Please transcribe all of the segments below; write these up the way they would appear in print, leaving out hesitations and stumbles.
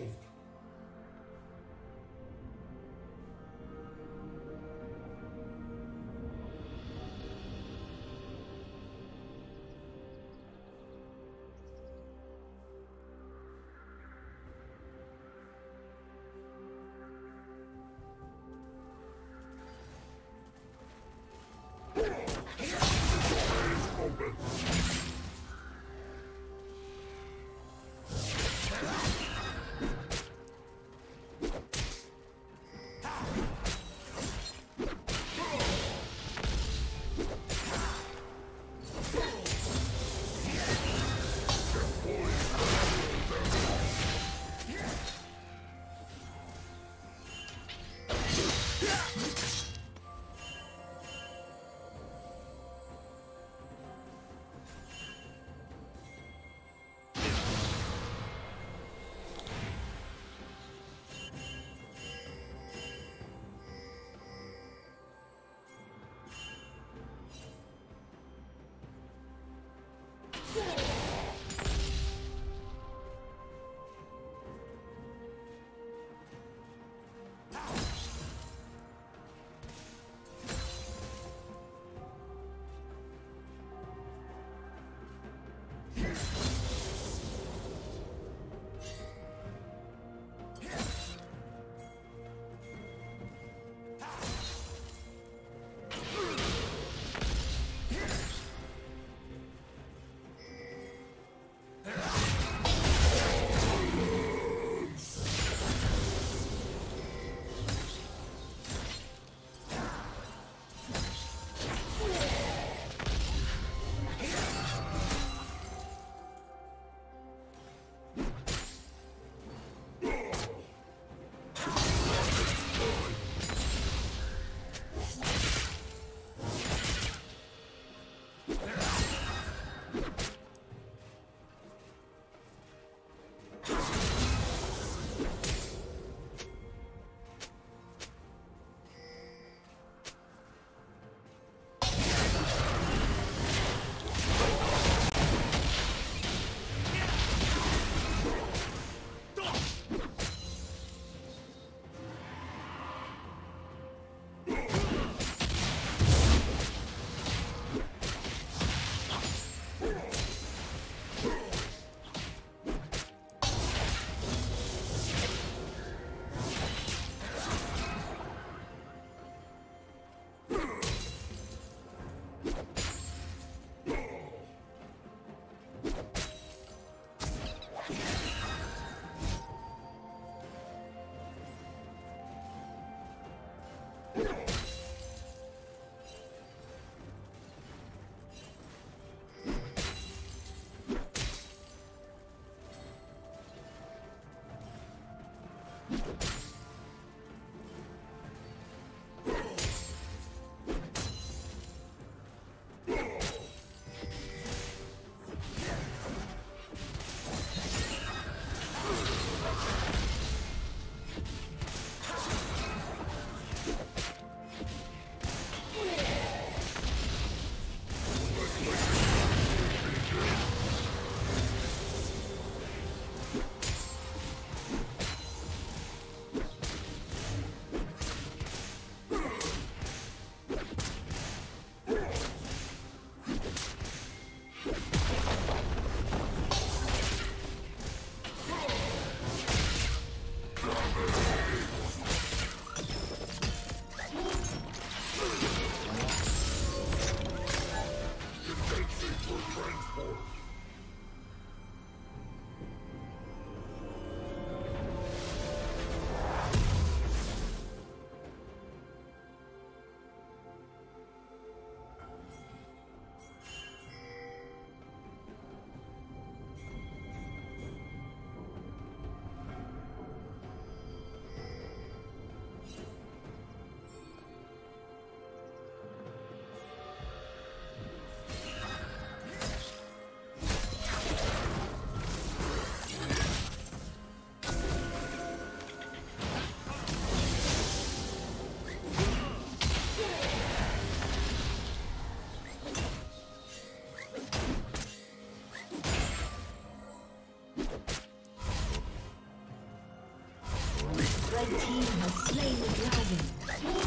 saved. Red team has slain the dragon.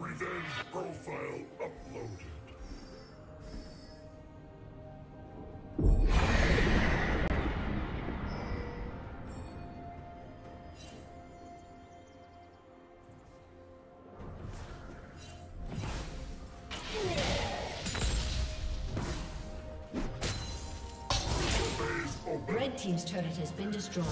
Revenge profile uploaded. Red team's turret has been destroyed.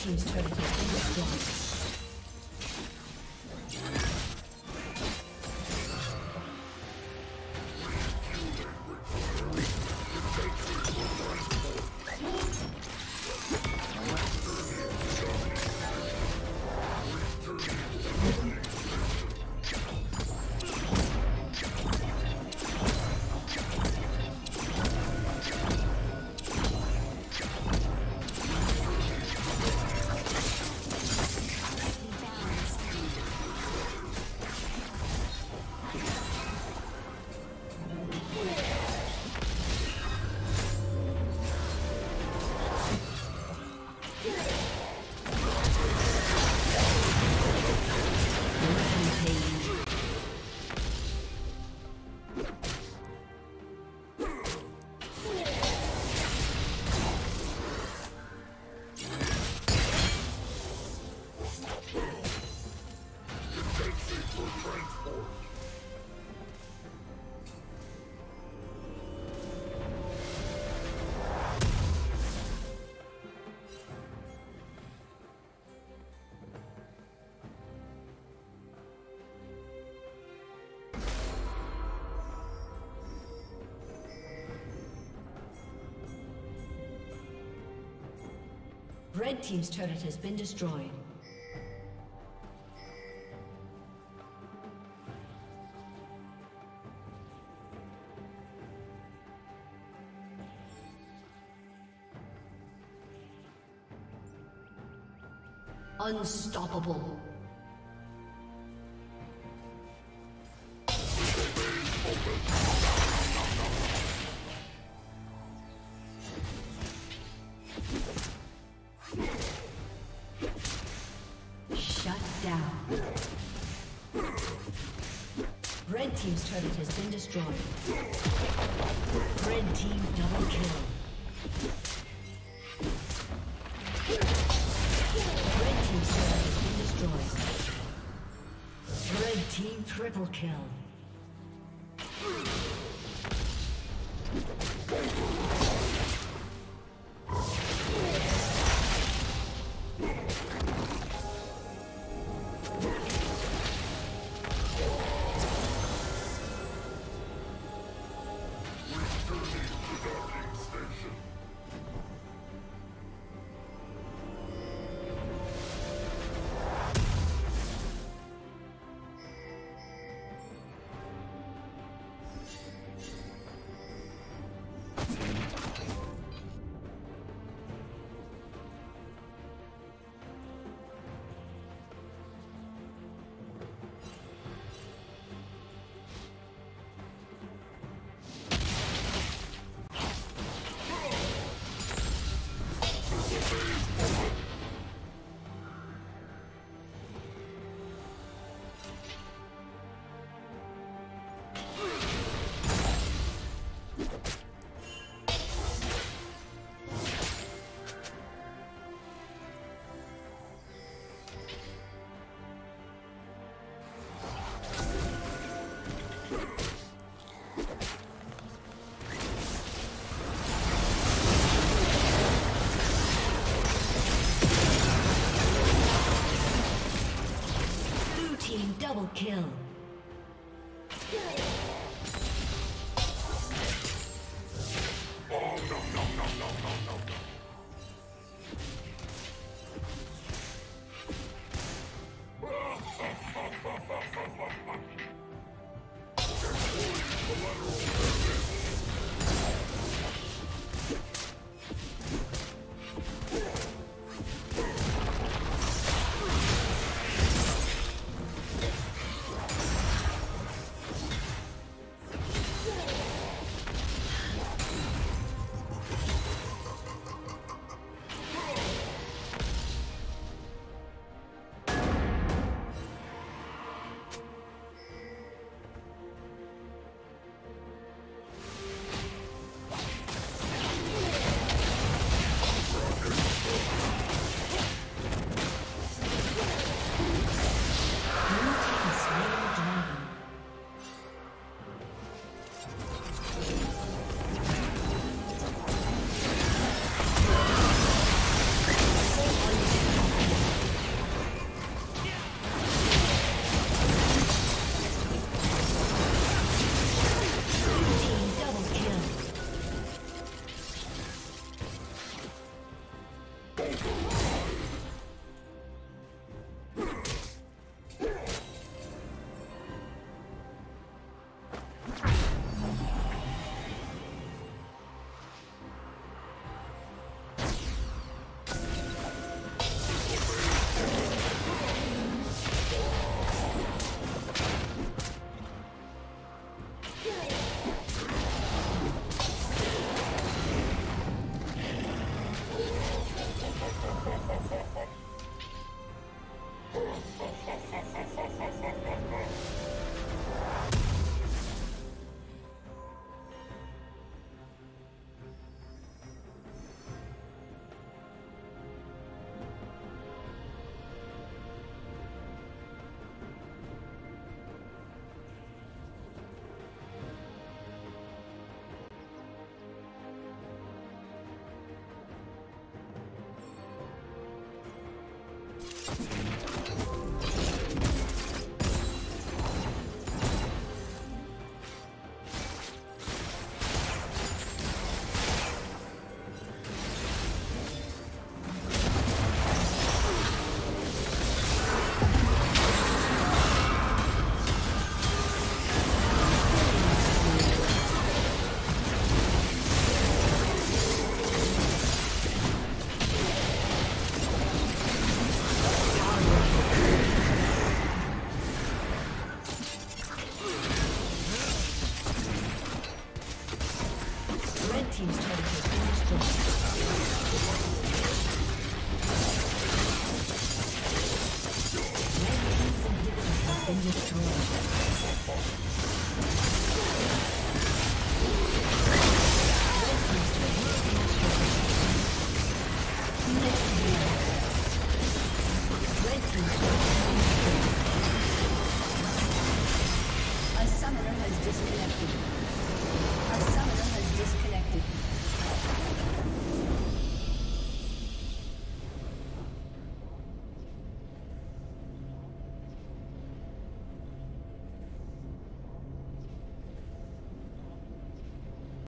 team's turret has been destroyed. Red team's turret has been destroyed. Unstoppable. Team's turret has been destroyed. Red team double kill. Red team's turret has been destroyed. Red team triple kill. Double kill.